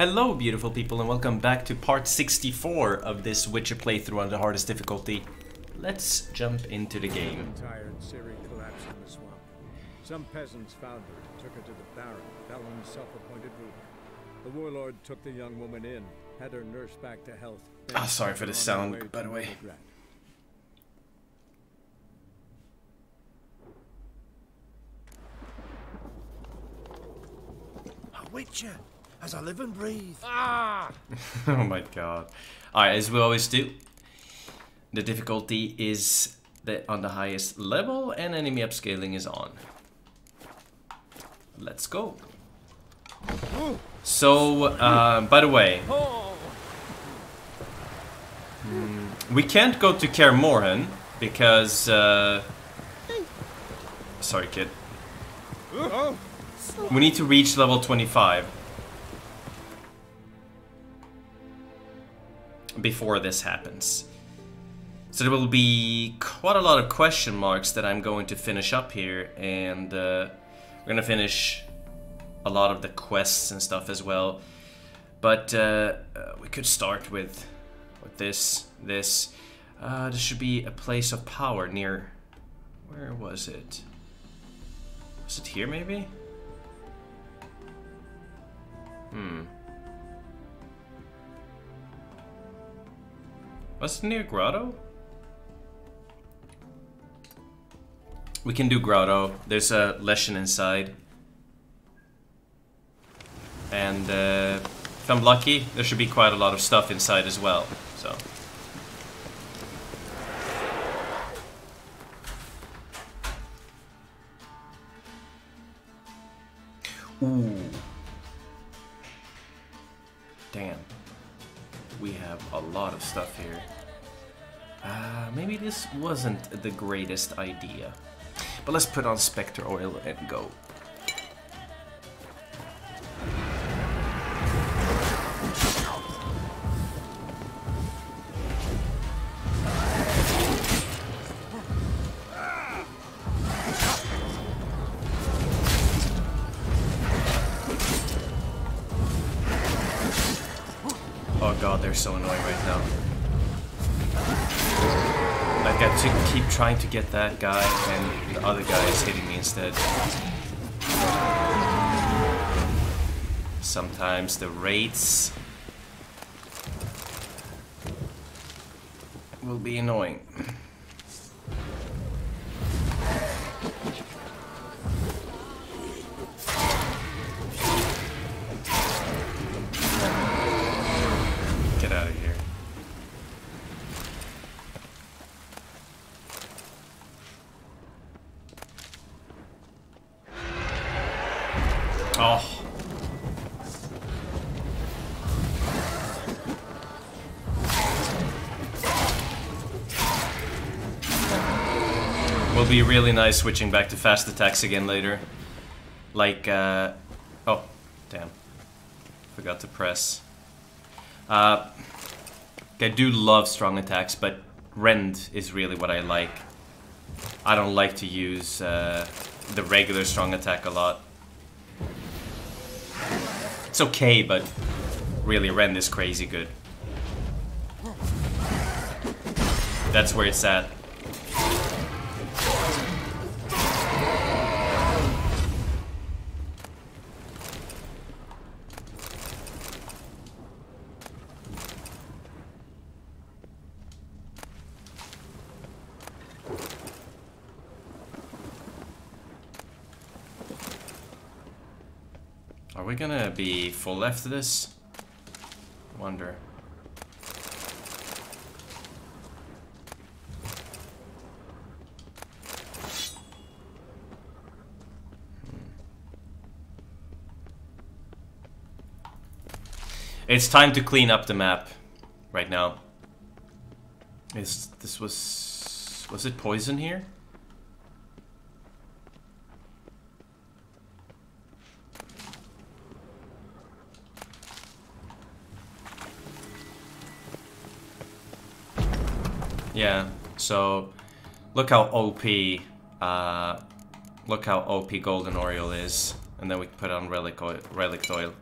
Hello beautiful people and welcome back to part 64 of this Witcher playthrough on the hardest difficulty. Let's jump into the game. Tired, Ciri collapsed in the swamp. Some peasants found her and took her to the Baron, Balon's self-appointed ruler. The warlord took the young woman in, had her nursed back to health. Ah, oh, sorry for the sound, by the way. A Witcher! As I live and breathe. Ah! Oh my god. Alright, as we always do, the difficulty is on the highest level and enemy upscaling is on. Let's go. So, by the way, we can't go to Kaer Morhen because... sorry, kid. We need to reach level 25. Before this happens. So there will be quite a lot of question marks that I'm going to finish up here, and we're gonna finish a lot of the quests and stuff as well. But we could start with this. This should be a place of power near... where was it? Was it here maybe? Was it near Grotto? We can do Grotto. There's a Leshen inside. And if I'm lucky, there should be quite a lot of stuff inside as well. So. Ooh. Damn. We have a lot of stuff here. Maybe this wasn't the greatest idea. But let's put on Spectre oil and go. They're so annoying right now. Like, I keep trying to get that guy, and the other guy is hitting me instead. Sometimes the raids will be annoying. Be really nice switching back to fast attacks again later. Like, oh, damn. Forgot to press. I do love strong attacks, but Rend is really what I like. I don't like to use the regular strong attack a lot. It's okay, but really Rend is crazy good. That's where it's at. Are we gonna be full left of this? Wonder. It's time to clean up the map right now. Was it poison here? Yeah, so look how OP Golden Oriole is, and then we can put on Relic oil.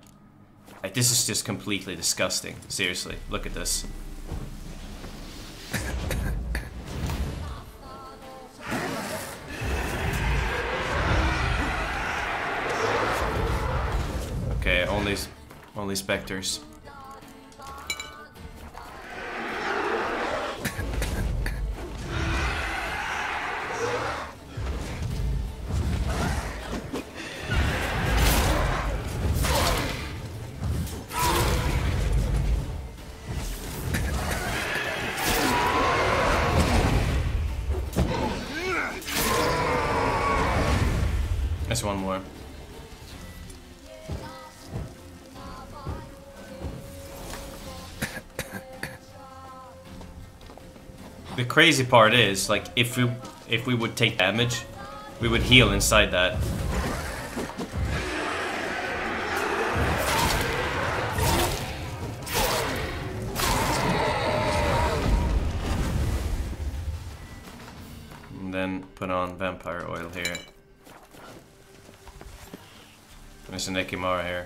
Like, this is just completely disgusting. Seriously, look at this. Okay, only specters. One more. The crazy part is, like, if we would take damage, we would heal inside that. And then put on vampire oil here. There's an Ekimara here.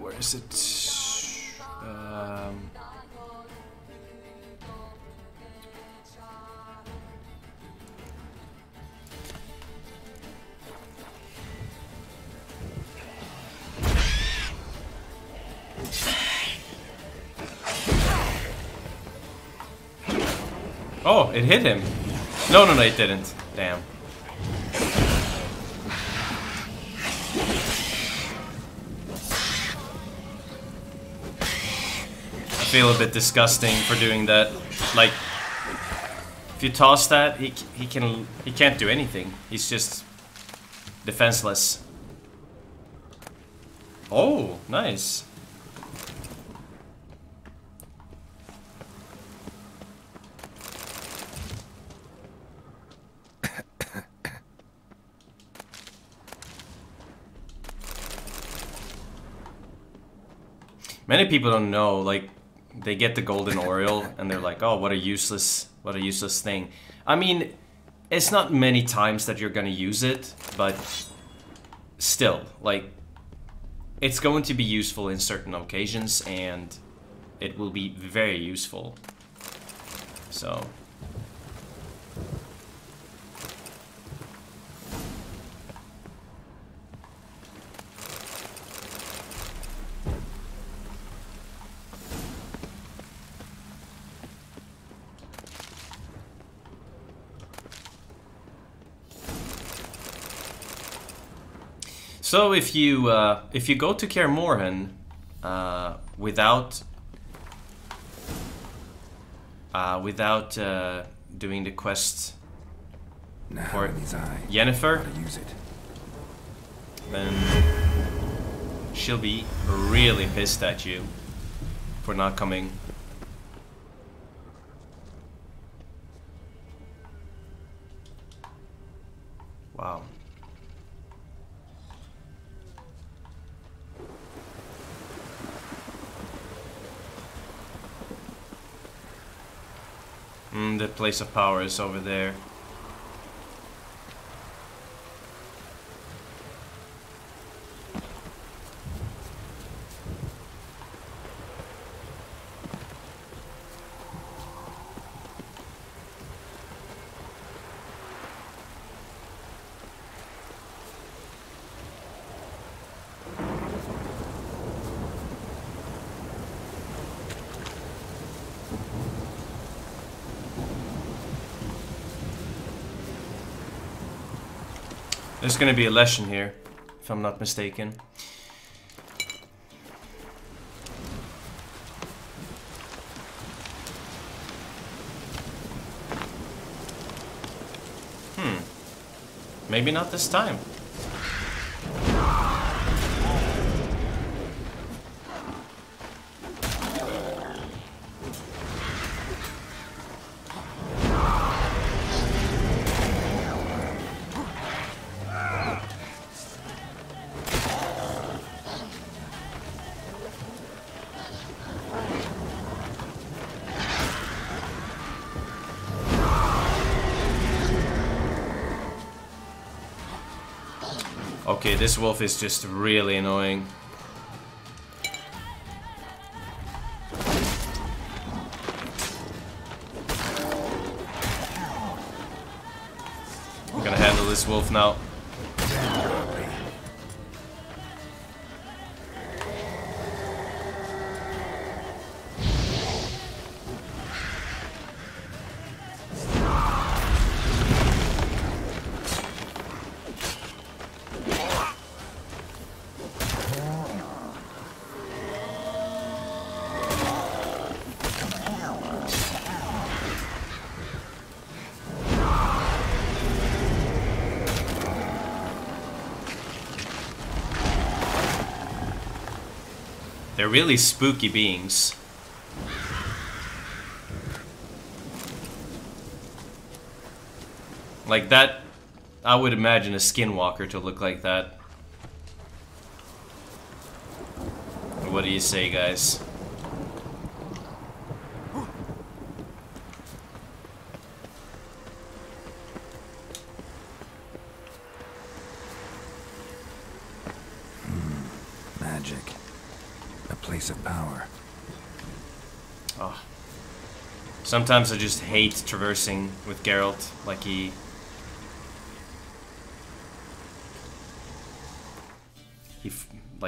Where is it? Oh, it hit him. No, it didn't. Damn. I feel a bit disgusting for doing that. Like, if you toss that, he can't do anything. He's just defenseless. Oh, nice. Many people don't know, like, they get the Golden Oriole and they're like, oh, what a useless thing. I mean, it's not many times that you're gonna use it, but still, like, it's going to be useful in certain occasions and it will be very useful. So... So if you go to Kaer Morhen without doing the quest for Yennefer, then she'll be really pissed at you for not coming. Wow. The place of power is over there. There's gonna be a Leshen here, if I'm not mistaken. Maybe not this time. Okay, this wolf is just really annoying. I'm gonna handle this wolf now. They're really spooky beings. Like that, I would imagine a skinwalker to look like that. What do you say, guys? Of power. Oh. Sometimes I just hate traversing with Geralt, like he... He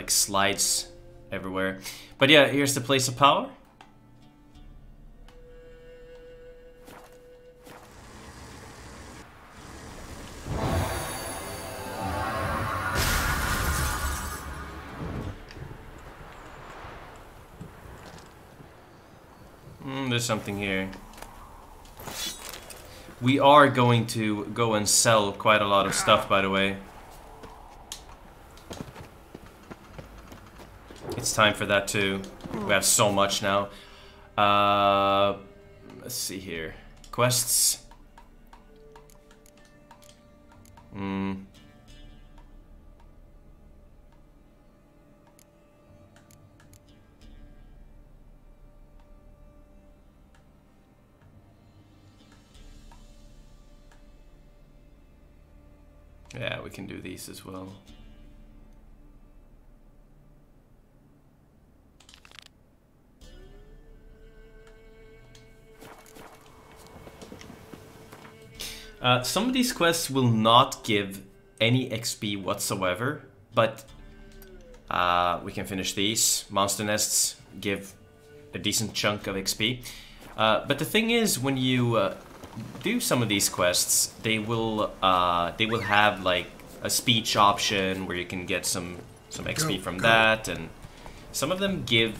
slides everywhere. But yeah, here's the place of power. There's something here. We are going to go and sell quite a lot of stuff, by the way. It's time for that too. We have so much now. Let's see here. Quests. Yeah, we can do these as well. Some of these quests will not give any XP whatsoever, but we can finish these. Monster nests give a decent chunk of XP. But the thing is, when you... do some of these quests, they will have like a speech option where you can get some XP from that, and some of them give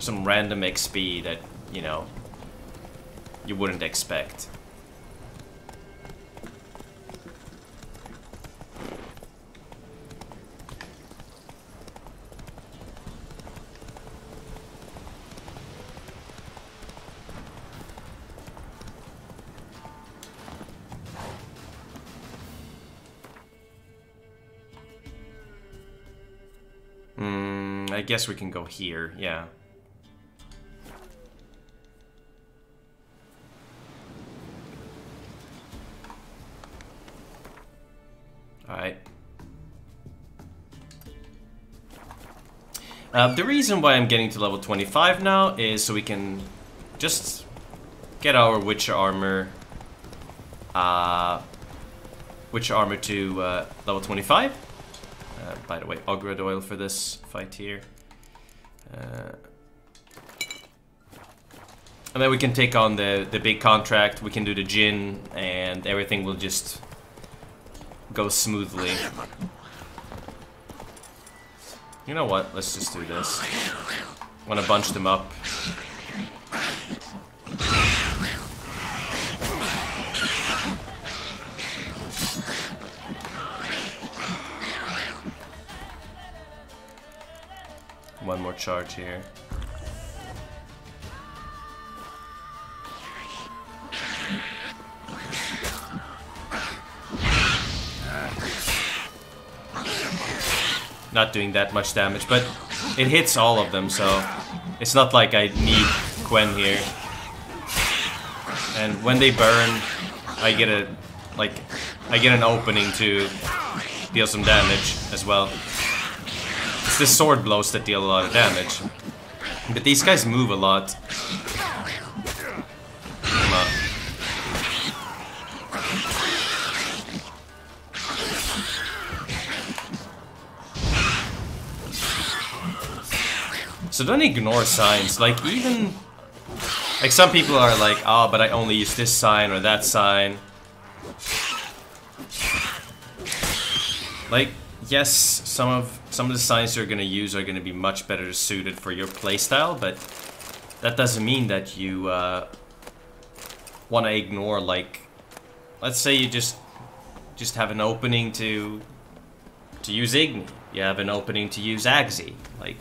some random XP that, you know, you wouldn't expect. I guess we can go here, yeah. Alright. The reason why I'm getting to level 25 now is so we can just get our Witcher armor. Witcher armor to level 25. By the way, Augur oil for this fight here. And then we can take on the big contract, we can do the Djinn, and everything will just go smoothly. You know what, let's just do this. I want to bunch them up. One more charge here. Not doing that much damage, but it hits all of them, so it's not like I need Quen here. And when they burn, I get an opening to deal some damage as well. It's the sword blows that deal a lot of damage. But these guys move a lot. Come on. So don't ignore signs, like even... Like some people are like, oh, but I only use this sign or that sign. Like, yes, some of the signs you're gonna use are gonna be much better suited for your playstyle, but that doesn't mean that you wanna ignore, like, let's say you just have an opening to use Igni. You have an opening to use Agzi. Like,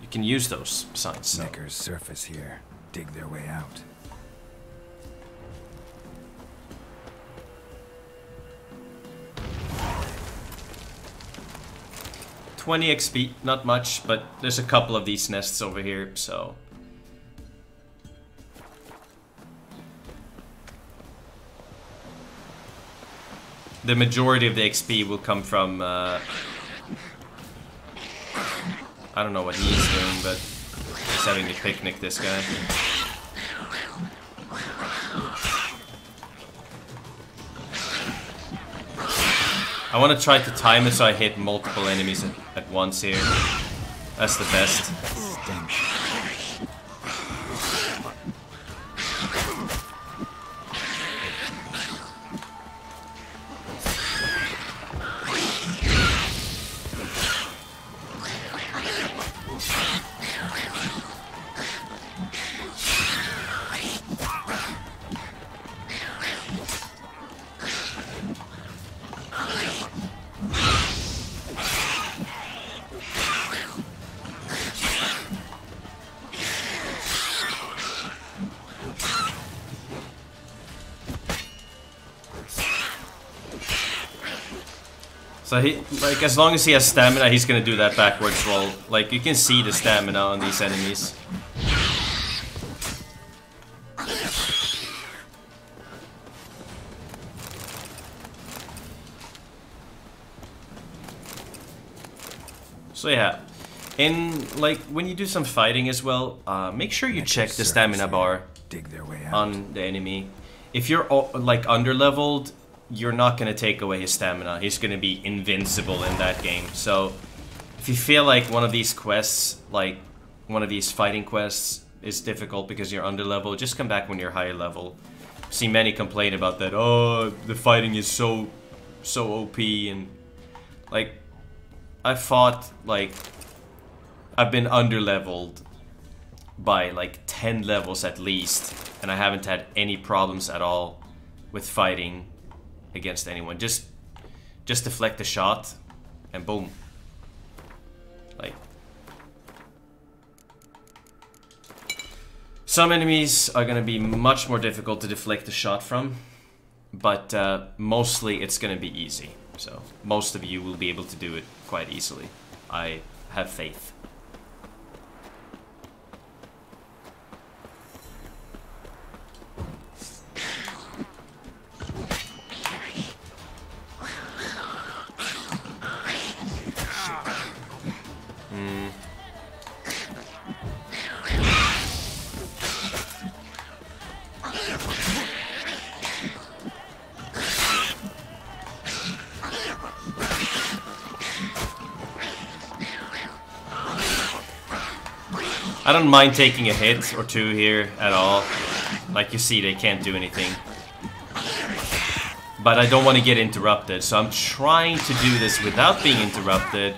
you can use those signs. So. Necker's surface here. Dig their way out. $20 XP, not much, but there's a couple of these nests over here, so... The majority of the XP will come from... I don't know what he's doing, but... He's having to picnic this guy. I want to try to time it so I hit multiple enemies at once here. That's the best. So he, like, as long as he has stamina, he's gonna do that backwards roll. Like, you can see the stamina on these enemies. So yeah, in, like, when you do some fighting as well, make sure you check the stamina bar on the enemy. If you're, like, under-leveled, you're not going to take away his stamina. He's going to be invincible in that game. So if you feel like one of these quests, like one of these fighting quests is difficult because you're under level, just come back when you're higher level. I've seen many complain about that. Oh, the fighting is so OP, and like I fought, like I've been under leveled by like 10 levels at least, and I haven't had any problems at all with fighting against anyone. Just deflect the shot and boom. Like, some enemies are gonna be much more difficult to deflect the shot from, but mostly it's gonna be easy, so most of you will be able to do it quite easily. I have faith. I don't mind taking a hit or two here at all. Like you see, they can't do anything. But I don't want to get interrupted, so I'm trying to do this without being interrupted.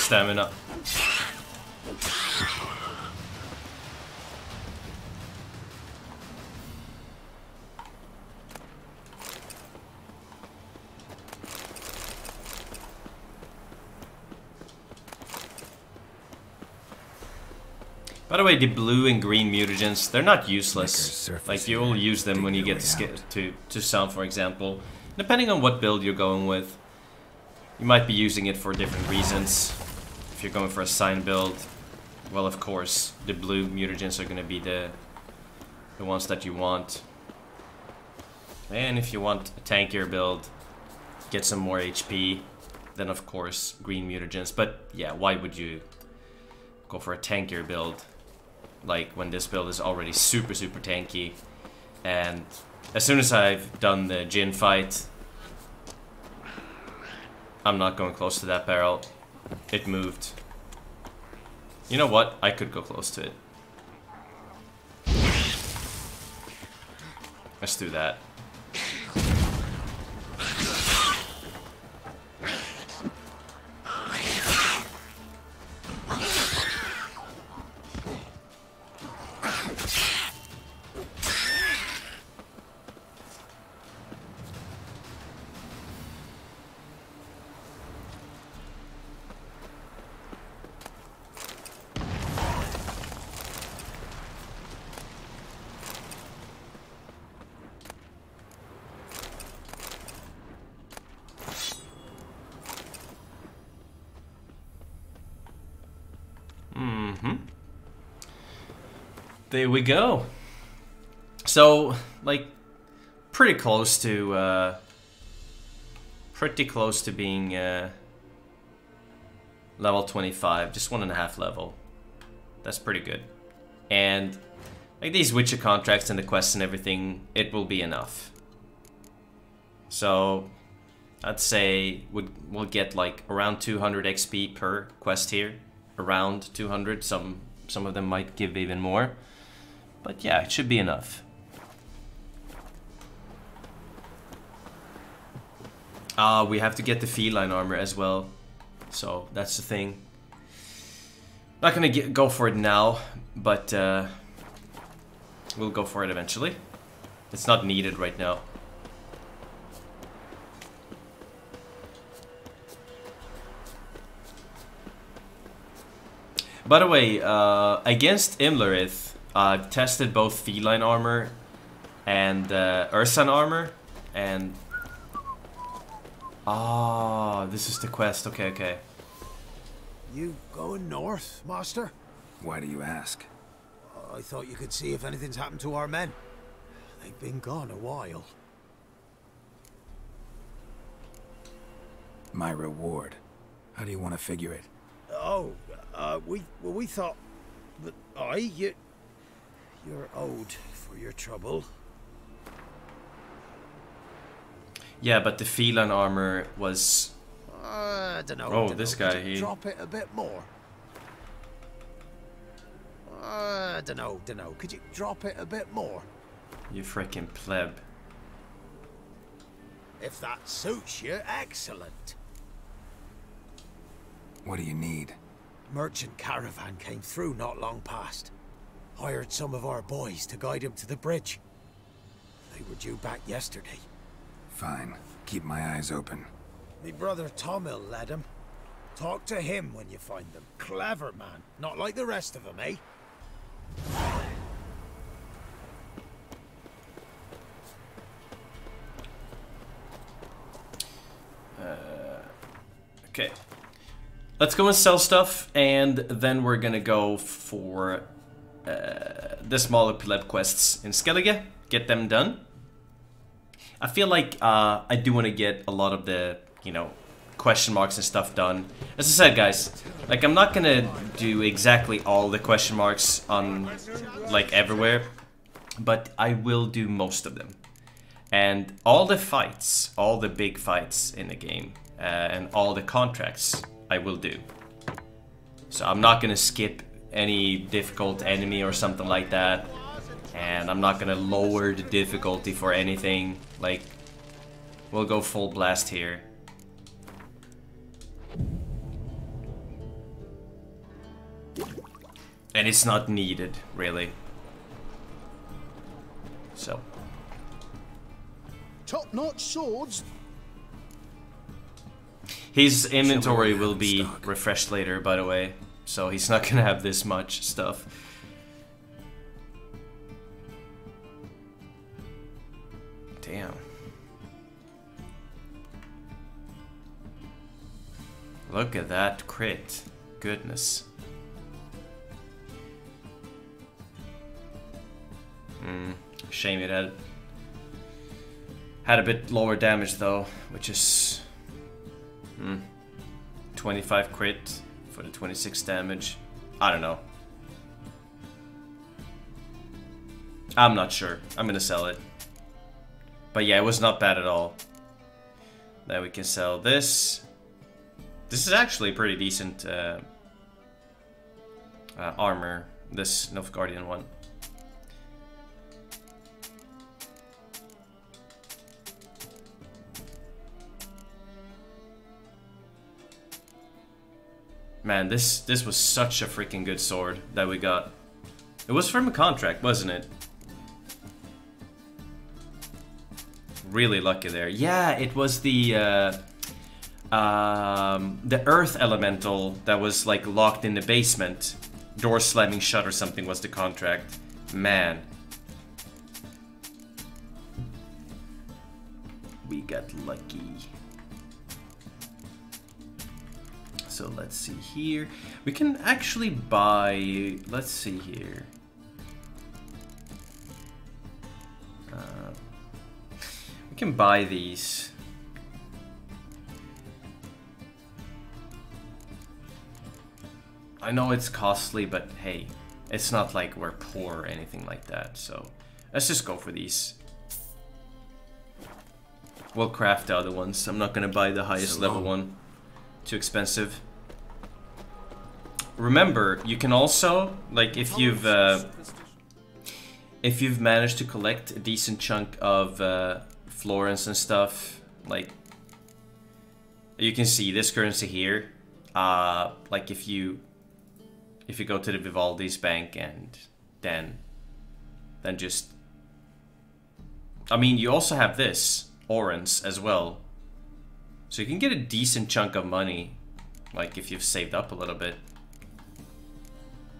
Stamina. By the way, the blue and green mutagens, they're not useless. Like, you'll use them when you get to sound, for example. Depending on what build you're going with, you might be using it for different reasons. If you're going for a sign build, well, of course, the blue mutagens are going to be the ones that you want. And if you want a tankier build, get some more HP, then of course, green mutagens. But yeah, why would you go for a tankier build, like when this build is already super, super tanky? And as soon as I've done the Djinn fight, I'm not going close to that barrel. It moved. You know what? I could go close to it. Let's do that. There we go. So, like, pretty close to being level 25, just 1.5 level. That's pretty good. And like these Witcher contracts and the quests and everything, it will be enough. So, I'd say we'll get like around 200 XP per quest here, around 200. Some of them might give even more. But yeah, it should be enough. We have to get the feline armor as well. So that's the thing. Not gonna go for it now, but we'll go for it eventually. It's not needed right now. By the way, against Imlarith, I've tested both feline armor and Ursine armor, and this is the quest. Okay. You going north, master? Why do you ask? I thought you could see if anything's happened to our men. They've been gone a while. My reward. How do you want to figure it? Oh, we thought that you're owed for your trouble. Yeah, but the feline armor was... I don't know. Oh, this guy, he... Drop it a bit more. I don't know, Could you drop it a bit more? You freaking pleb. If that suits you, excellent. What do you need? Merchant caravan came through not long past. Hired some of our boys to guide him to the bridge. They were due back yesterday. Fine. Keep my eyes open. Me brother Tomil led him. Talk to him when you find them. Clever man. Not like the rest of them, eh? Okay. Let's go and sell stuff, and then we're gonna go for... the smaller pleb quests in Skellige, get them done. I feel like I do want to get a lot of the, you know, question marks and stuff done. As I said, guys, like, I'm not gonna do exactly all the question marks on, like, everywhere, but I will do most of them. And all the fights, all the big fights in the game, and all the contracts, I will do. So I'm not gonna skip any difficult enemy or something like that, and I'm not gonna lower the difficulty for anything. Like, we'll go full blast here. And it's not needed, really. So. Top-notch swords. His inventory will be refreshed later, by the way. So he's not gonna have this much stuff. Damn. Look at that crit. Goodness. Shame it had a bit lower damage though, which is 25 crit for the 26 damage. I don't know. I'm not sure. I'm gonna sell it. But yeah, it was not bad at all. Then we can sell this. This is actually pretty decent armor, this Nilfgaardian one. Man, this was such a freaking good sword that we got. It was from a contract, wasn't it? Really lucky there. Yeah, it was the earth elemental that was like locked in the basement. Door slamming shut or something was the contract. Man. We got lucky. So let's see here. We can actually buy, let's see here. We can buy these. I know it's costly, but hey, it's not like we're poor or anything like that. So let's just go for these. We'll craft the other ones. I'm not gonna buy the highest level one. Too expensive. Remember, you can also, like, if you've managed to collect a decent chunk of florins and stuff, like, you can see this currency here, like, if you go to the Vivaldi's bank and then just, I mean, you also have this, orins, as well, so you can get a decent chunk of money, like, if you've saved up a little bit.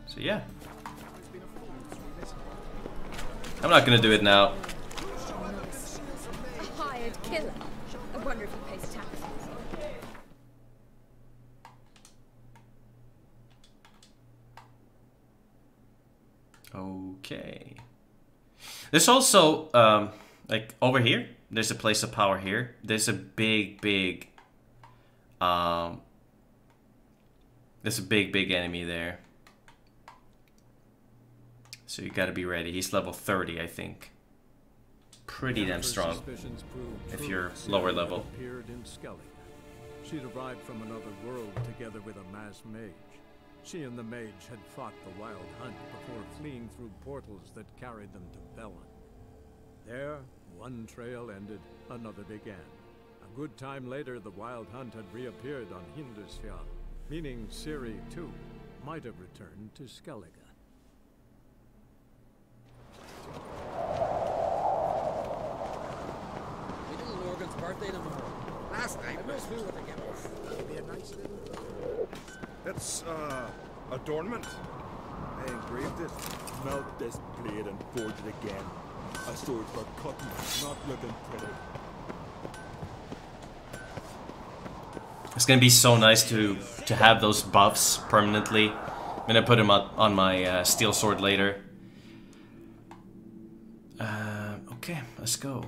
So yeah, I'm not gonna do it now. A hired killer. I wonder if he pays taxes. Okay. There's also like over here, there's a place of power here. There's a big enemy there. So you gotta be ready. He's level 30, I think. Pretty damn strong if you're lower level. She'd arrived from another world together with a masked mage. She and the mage had fought the wild hunt before fleeing through portals that carried them to Felon. There, one trail ended, another began. A good time later, the wild hunt had reappeared on Hindersfjall, meaning Ciri, too, might have returned to Skellige. Little Morgan's birthday tomorrow. Last night, I missed you with a gift. Be a nice little... It's, adornment. I engraved it. Melt this blade and forge it again. A sword for cutting, not looking pretty. It's gonna be so nice to have those buffs permanently. I'm gonna put them on my steel sword later. Okay, let's go.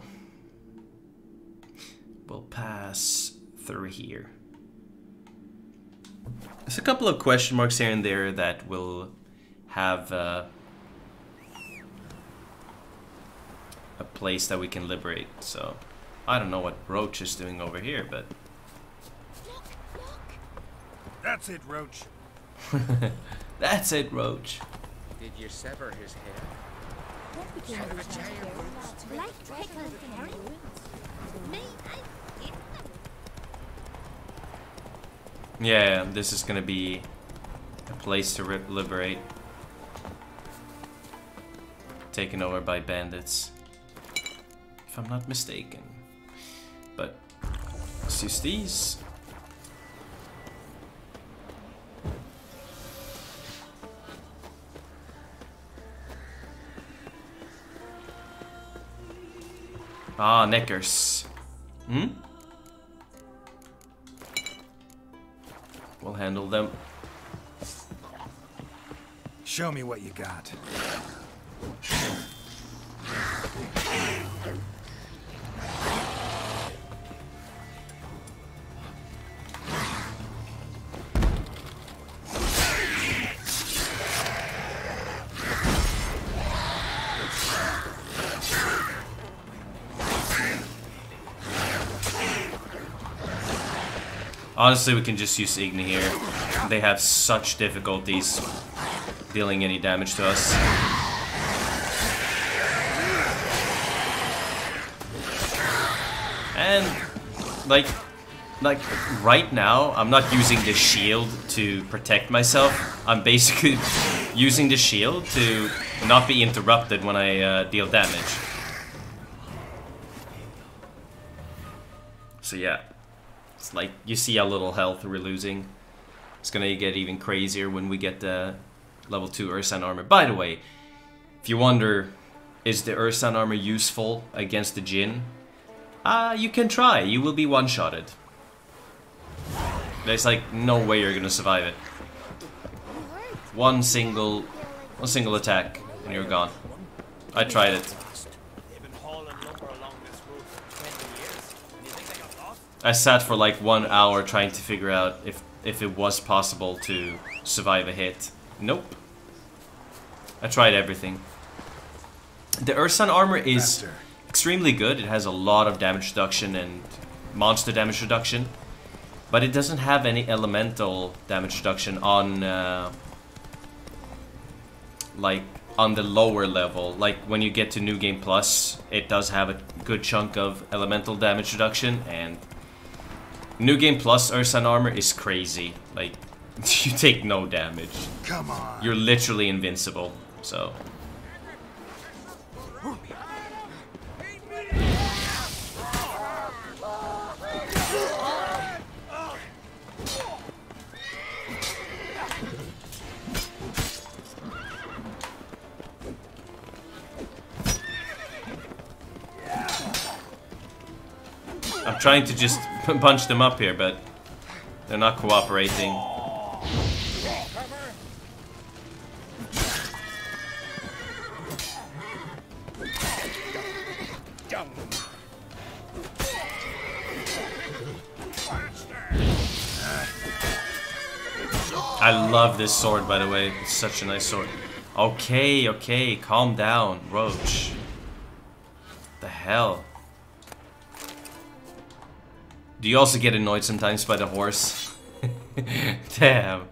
We'll pass through here. There's a couple of question marks here and there that will have... a place that we can liberate, so I don't know what Roach is doing over here, but look. That's it, Roach. That's it, Roach. Did you sever his head? What became of the giant roach? Yeah, this is gonna be a place to liberate, taken over by bandits. If I'm not mistaken. But let's use these. Ah, neckers. Hmm? We'll handle them. Show me what you got. Honestly, we can just use Igni here. They have such difficulties dealing any damage to us. And, like right now, I'm not using the shield to protect myself. I'm basically using the shield to not be interrupted when I deal damage. So yeah. It's like, you see how little health we're losing. It's gonna get even crazier when we get the level 2 Ursine armor. By the way, if you wonder, is the Ursine armor useful against the Djinn? You can try, you will be one-shotted. There's like no way you're gonna survive it. One single attack and you're gone. I tried it. I sat for like 1 hour trying to figure out if it was possible to survive a hit. Nope. I tried everything. The Ursine armor is extremely good. It has a lot of damage reduction and monster damage reduction. But it doesn't have any elemental damage reduction on... like, on the lower level. Like, when you get to New Game Plus, it does have a good chunk of elemental damage reduction and... New Game Plus Ursine armor is crazy. Like, you take no damage. Come on. You're literally invincible. So. I'm trying to just punch them up here, but they're not cooperating. I love this sword, by the way. It's such a nice sword. Okay, okay, calm down, Roach. What the hell? Do you also get annoyed sometimes by the horse? Damn.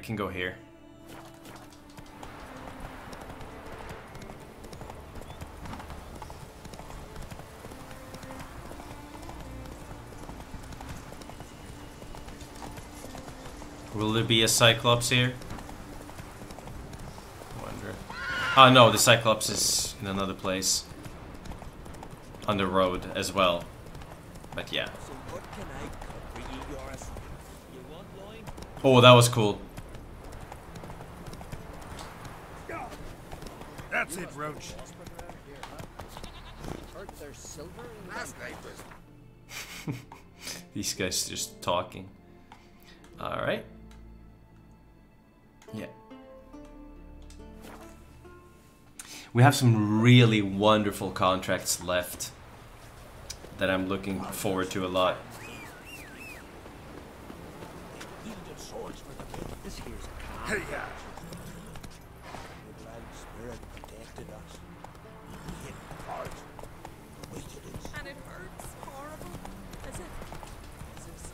Can go here. Will there be a Cyclops here? I wonder. Oh no, the Cyclops is in another place. On the road as well. But yeah. Oh, that was cool. That's it, Roach. These guys just talking. Alright. Yeah. We have some really wonderful contracts left that I'm looking forward to a lot. hours worth of it. This here's a cow. Hey-ya! The land spirit protected us. We hit hard. And it hurts horrible. As if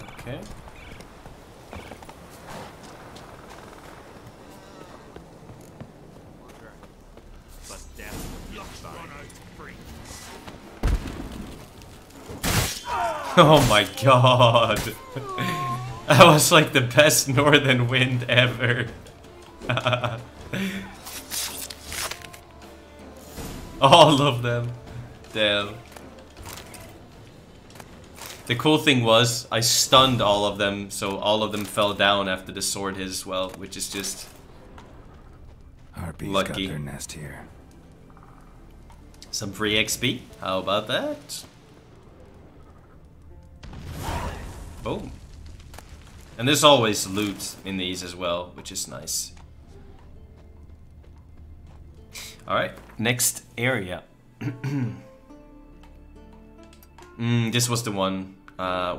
okay. But death looks on free. Oh my god. That was like the best northern wind ever. All of them. Damn. The cool thing was, I stunned all of them, so all of them fell down after the sword hit as well, which is just Harpies lucky. Got their nest here. Some free XP? How about that? Boom. And there's always loot in these as well, which is nice. Alright, next area. This was the one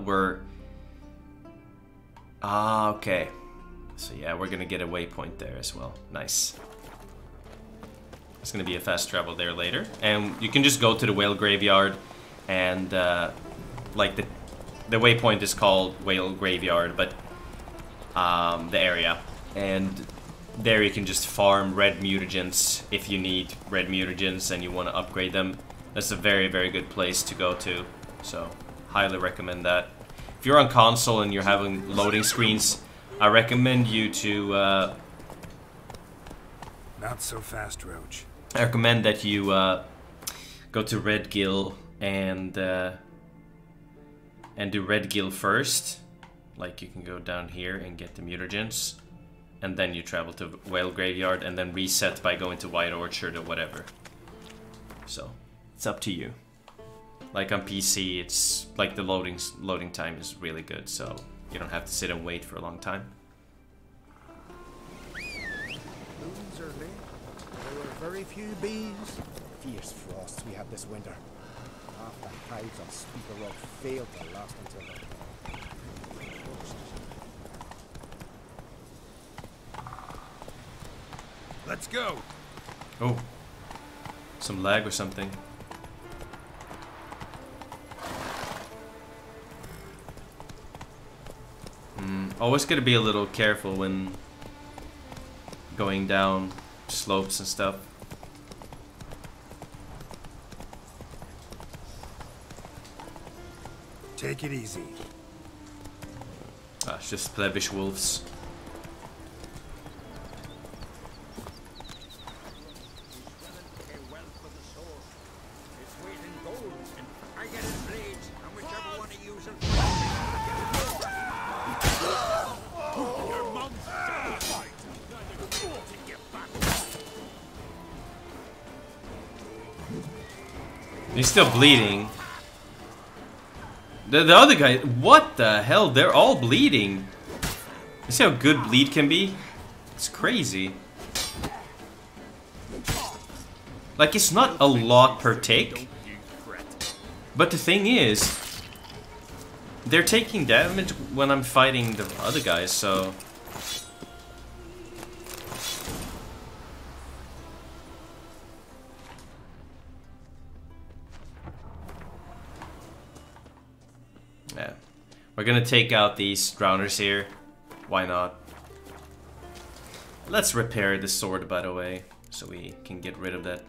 where... Ah, okay. So yeah, we're gonna get a waypoint there as well. Nice. It's gonna be a fast travel there later. And you can just go to the Whale Graveyard and... like, the waypoint is called Whale Graveyard, but... the area. And there you can just farm red mutagens if you need red mutagens and you want to upgrade them. That's a very, very good place to go to. So, highly recommend that. If you're on console and you're having loading screens, I recommend you to... Not so fast, Roach. I recommend that you go to Redgill and do Redgill first. Like, you can go down here and get the mutagens. And then you travel to Whale Graveyard and then reset by going to White Orchard or whatever. So, it's up to you. Like on PC, it's like the loading time is really good, so you don't have to sit and wait for a long time. Moons are late. There were very few bees. Fierce frosts we had this winter. Half the hives on Speaker Rock failed to last until the... Let's go. Oh, some lag or something. Always gotta be a little careful when going down slopes and stuff. Take it easy. Ah, it's just plebish wolves. He's still bleeding. The other guy, what the hell? They're all bleeding. You see how good bleed can be? It's crazy. Like, it's not a lot per take. But the thing is, they're taking damage when I'm fighting the other guys, so... We're gonna take out these drowners here. Why not? Let's repair the sword, by the way, so we can get rid of that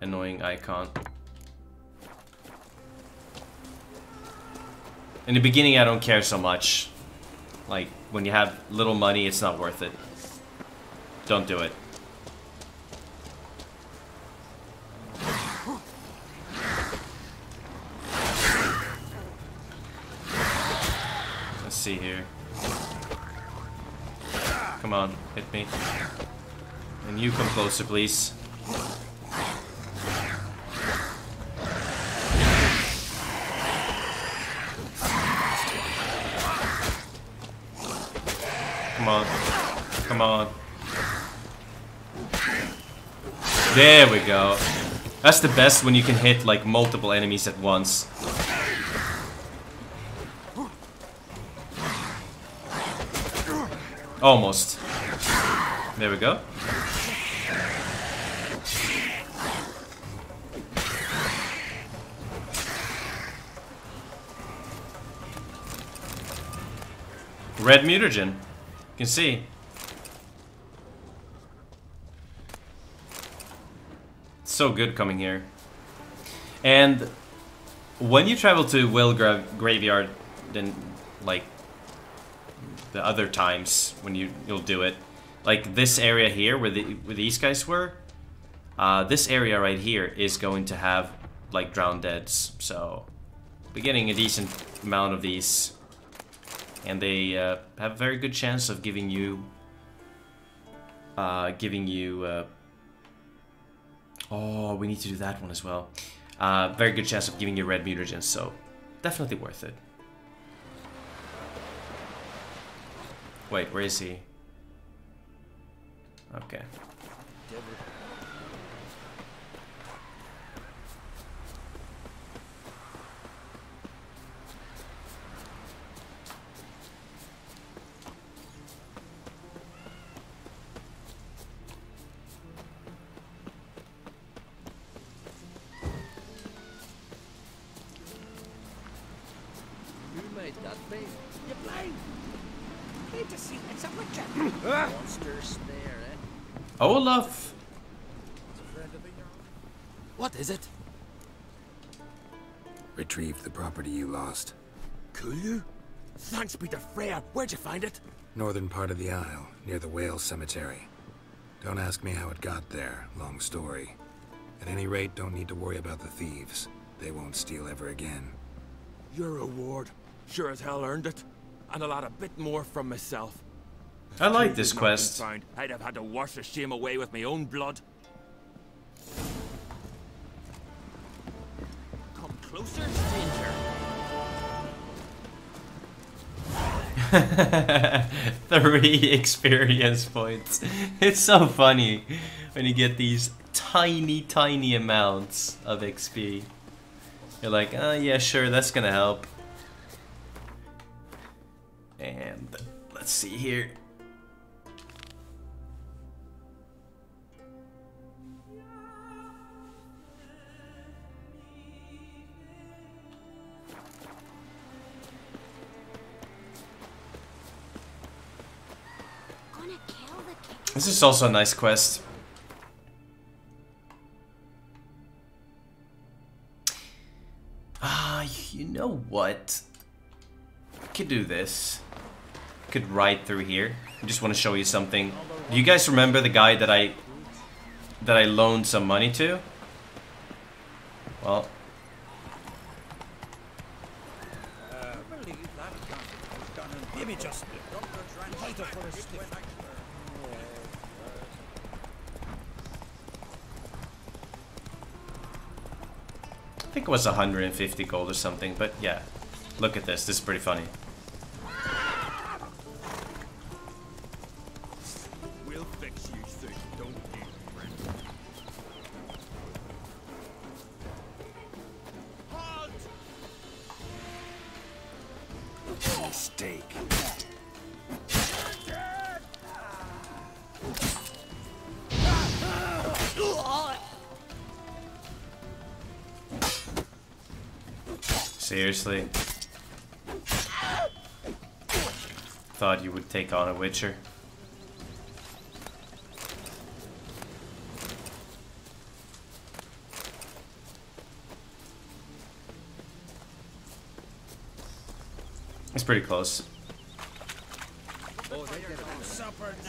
annoying icon. In the beginning, I don't care so much. Like, when you have little money, it's not worth it. Don't do it. See here. Come on, hit me. And you come closer, please. on. Come on. There we go. That's the best when you can hit like multiple enemies at once. Almost. There we go. Red mutagen. You can see. It's so good coming here. And when you travel to Whale Graveyard, then like the other times when you'll do it, like this area here where these guys were, this area right here is going to have like drowned deads, so we're getting a decent amount of these, and they have a very good chance of giving you oh, we need to do that one as well. Very good chance of giving you red mutagens, so definitely worth it. Wait, where is he? Okay. Olaf! What is it? Retrieved the property you lost. Kulu? Thanks be to Freya! Where'd you find it? Northern part of the isle, near the whale cemetery. Don't ask me how it got there, long story. At any rate, don't need to worry about the thieves. They won't steal ever again. Your reward. Sure as hell earned it. And I'll add a bit more from myself. I like this quest. Found, I'd have had to wash the shame away with my own blood. Come closer, stranger. 3 experience points. It's so funny when you get these tiny, tiny amounts of XP. You're like, oh yeah, sure, that's gonna help. And let's see here. This is also a nice quest. You know what? I could do this. I could ride through here. I just want to show you something. Do you guys remember the guy that I loaned some money to? Well, I think it was 150 gold or something, but yeah. Look at this. This is pretty funny. We'll fix you so you don't need friends. Halt! Mistake. Seriously? Thought you would take on a Witcher. It's pretty close.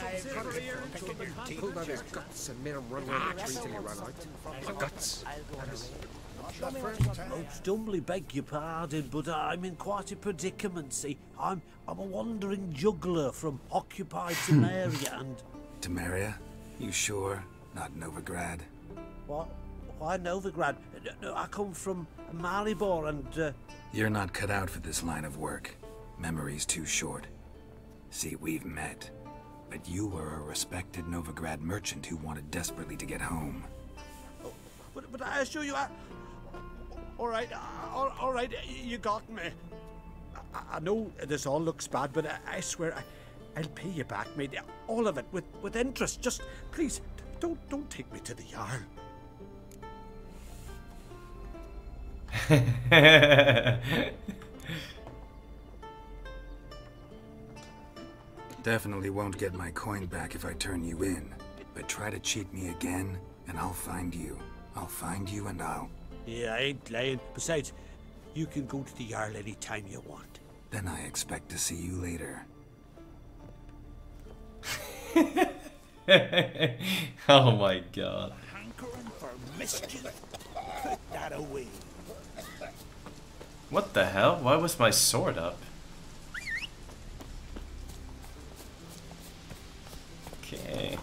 I humbly beg your pardon, but I'm in quite a predicament, see. I'm a wandering juggler from occupied Temeria and... Temeria? You sure? Not Novigrad? What? Why Novigrad? No, I come from Malibor and... You're not cut out for this line of work. Memory's too short. See, we've met. But you were a respected Novigrad merchant who wanted desperately to get home. Oh, but I assure you, I... All right, you got me. I know this all looks bad, but I swear I'll pay you back, mate. All of it, with interest. Just, please, don't take me to the Jarl. Definitely won't get my coin back if I turn you in. But try to cheat me again, and I'll find you. Yeah, I ain't lying. Besides, you can go to the Jarl any time you want. Then I expect to see you later. Oh my god. Hankering for mischief. Put that away. What the hell? Why was my sword up? Okay.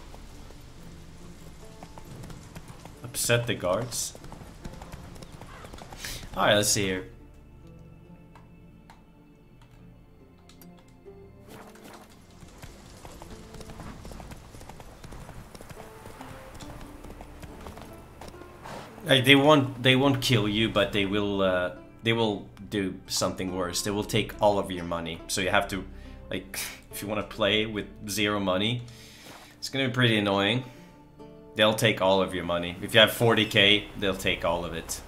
Upset the guards. Alright, let's see here. Like, they won't kill you, but they will do something worse. They will take all of your money. So you have to, like, if you want to play with zero money, it's gonna be pretty annoying. They'll take all of your money. If you have 40k, they'll take all of it.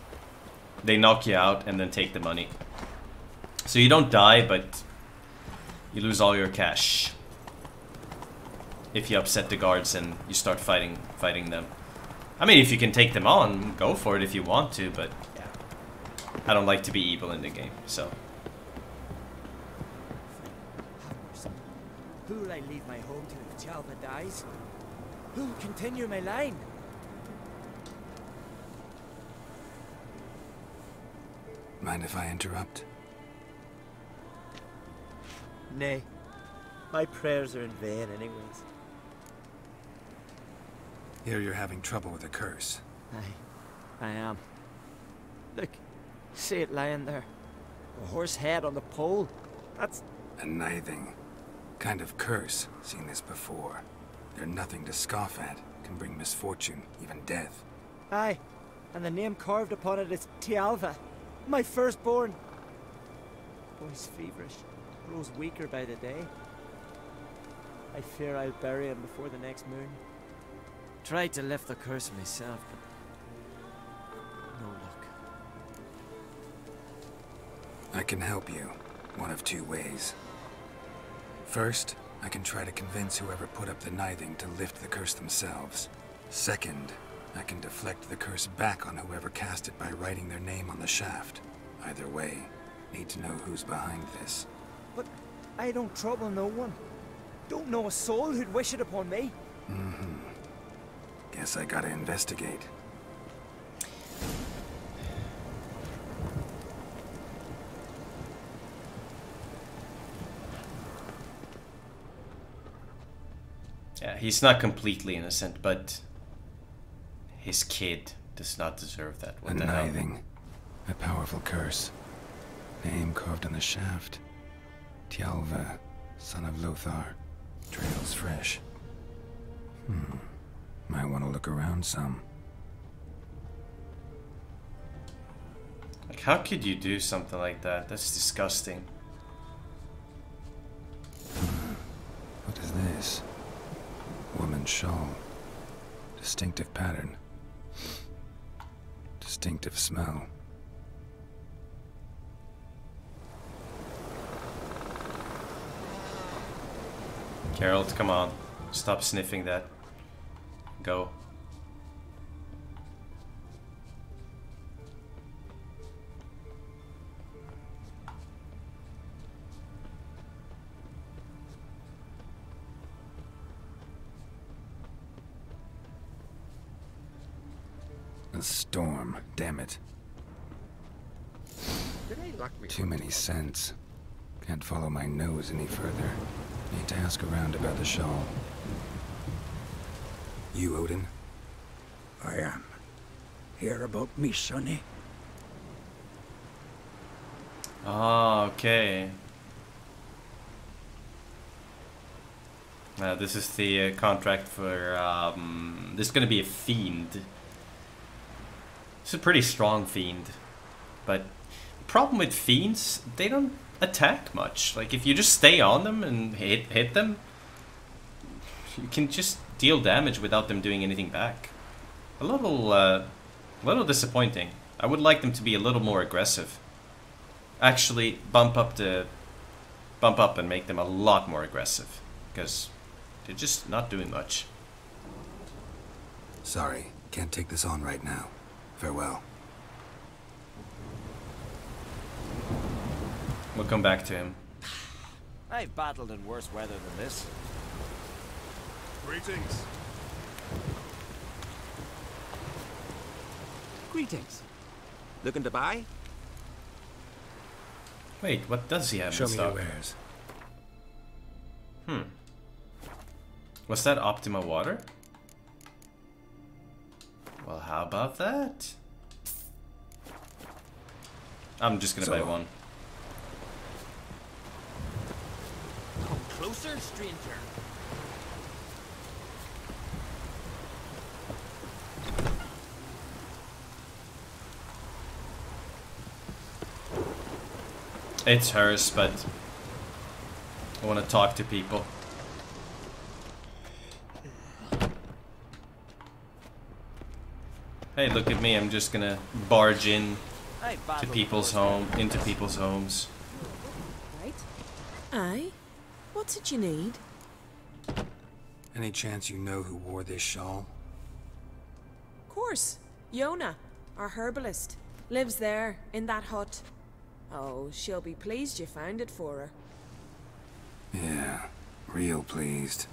They knock you out and then take the money. So you don't die, but you lose all your cash. If you upset the guards and you start fighting them. I mean, if you can take them on, go for it if you want to, but yeah. I don't like to be evil in the game, so. Who will I leave my home to if Tialva dies? Who will continue my line? Mind if I interrupt? Nay. My prayers are in vain anyways. Here you're having trouble with a curse. I am. Look, see it lying there. A horse head on the pole. That's... a nithing. Kind of curse. Seen this before. They're nothing to scoff at. Can bring misfortune, even death. Aye. And the name carved upon it is Tialva. My firstborn! Boy's feverish. Grows weaker by the day. I fear I'll bury him before the next moon. Tried to lift the curse myself, but no luck. I can help you, one of two ways. First, I can try to convince whoever put up the nithing to lift the curse themselves. Second, I can deflect the curse back on whoever cast it by writing their name on the shaft. Either way, need to know who's behind this. But I don't trouble no one. Don't know a soul who'd wish it upon me. Mm-hmm. Guess I gotta investigate. Yeah, he's not completely innocent, but... his kid does not deserve that. What the hell? A nithing. A powerful curse. Name carved on the shaft. Tialva, son of Lothar. Trails fresh. Hmm. Might want to look around some. Like, how could you do something like that? That's disgusting. What is this? Woman's shawl. Distinctive pattern. Distinctive smell. Geralt, come on. Stop sniffing that. Go. A storm, damn it. Too many scents. Can't follow my nose any further. Need to ask around about the shawl. You, Odin? I am. Hear about me, sonny? Ah, okay. This is the contract for, this is going to be a fiend. It's a pretty strong fiend. But the problem with fiends, they don't attack much. Like, if you just stay on them and hit them, you can just deal damage without them doing anything back. A little disappointing. I would like them to be a little more aggressive. Actually, bump up and make them a lot more aggressive, because they're just not doing much. Sorry, can't take this on right now. Farewell. We'll come back to him. I've battled in worse weather than this. Greetings. Greetings. Looking to buy? Wait, what does he have in stock? Show me your wares. Hmm. Was that Optima water? Well, how about that? I'm just gonna buy one. Come closer, stranger. It's hers, but I want to talk to people. Hey, look at me, I'm just gonna barge in to people's home, into people's homes. Right? Aye? What did you need? Any chance you know who wore this shawl? Of course. Yona, our herbalist, lives there, in that hut. Oh, she'll be pleased you found it for her. Yeah, real pleased.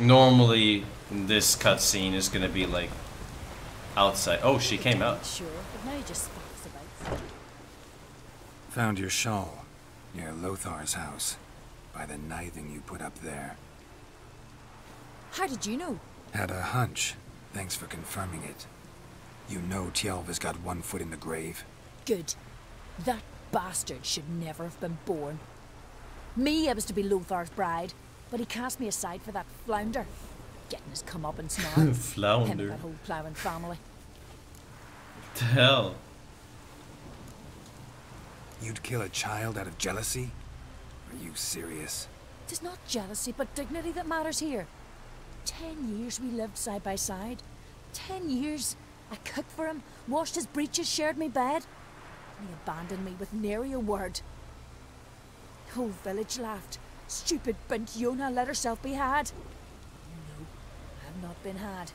Normally, this cutscene is gonna be like outside. Oh, she came out. Sure, but now you just found your shawl near Lothar's house by the nithing you put up there. How did you know? Had a hunch. Thanks for confirming it. You know Tialva's got one foot in the grave. Good. That bastard should never have been born. Me, I was to be Lothar's bride, but he cast me aside for that flounder. Getting his comeuppance now. Flounder. That whole plowing family. What the hell? You'd kill a child out of jealousy? Are you serious? It is not jealousy, but dignity that matters here. 10 years we lived side by side. 10 years... I cooked for him, washed his breeches, shared my bed, and he abandoned me with nary a word. The whole village laughed. Stupid bint Yona let herself be had. No, I have not been had,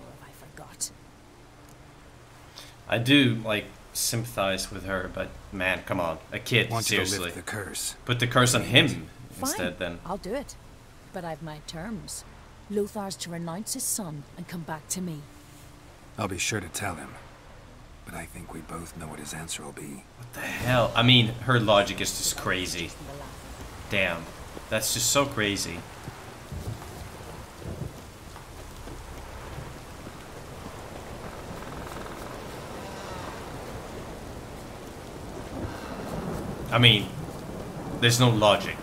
nor have I forgot. I do, like, sympathize with her, but man, come on. A kid, seriously. The curse. Put the curse on him instead, then. I'll do it, but I've my terms. Lothar's to renounce his son and come back to me. I'll be sure to tell him, but I think we both know what his answer will be. What the hell? I mean, her logic is just crazy. Damn, that's just so crazy. I mean, there's no logic.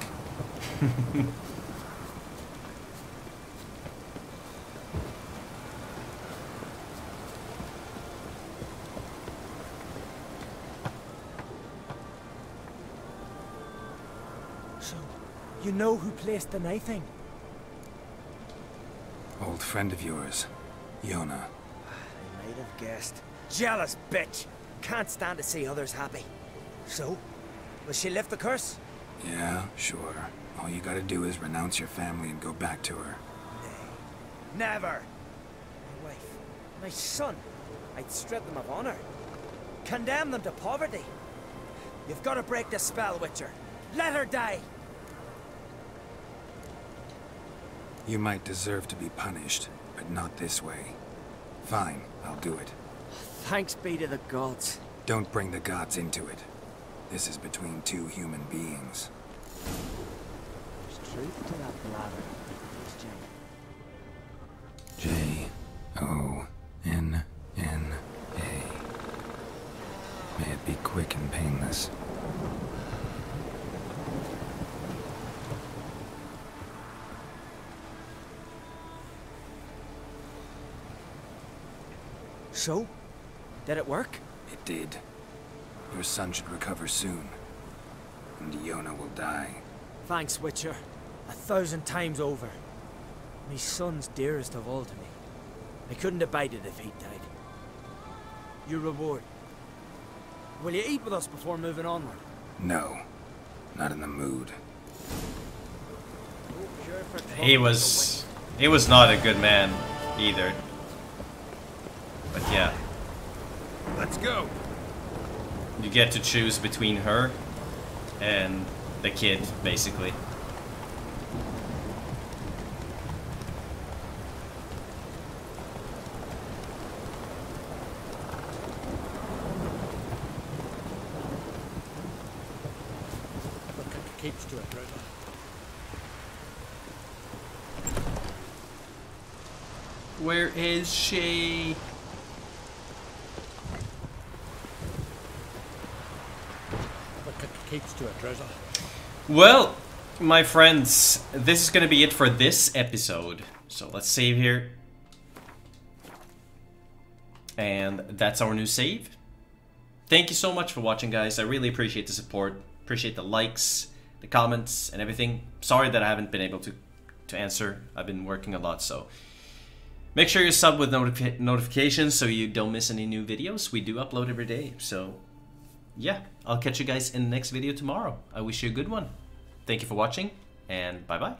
You know who placed the nithing? Old friend of yours, Yona. I might have guessed. Jealous bitch! Can't stand to see others happy. So, will she lift the curse? Yeah, sure. All you gotta do is renounce your family and go back to her. Nay. Never! My wife, my son, I'd strip them of honor. Condemn them to poverty. You've gotta break the spell, Witcher. Let her die! You might deserve to be punished, but not this way. Fine, I'll do it. Thanks be to the gods. Don't bring the gods into it. This is between two human beings. There's truth to that blather. J-O-N-N-A. May it be quick and painless. So? Did it work? It did. Your son should recover soon. And Yona will die. Thanks, Witcher. 1,000 times over. My son's dearest of all to me. I couldn't abide it if he died. Your reward. Will you eat with us before moving onward? No. Not in the mood. He was not a good man either. But yeah. Let's go. You get to choose between her and the kid, basically. Keeps to it, right? Where is she? Well, my friends, this is gonna be it for this episode. So let's save here. And that's our new save. Thank you so much for watching, guys. I really appreciate the support. Appreciate the likes, the comments, and everything. Sorry that I haven't been able to answer. I've been working a lot, so... Make sure you're subbed with notifications so you don't miss any new videos. We do upload every day, so... Yeah, I'll catch you guys in the next video tomorrow. I wish you a good one. Thank you for watching, and bye-bye.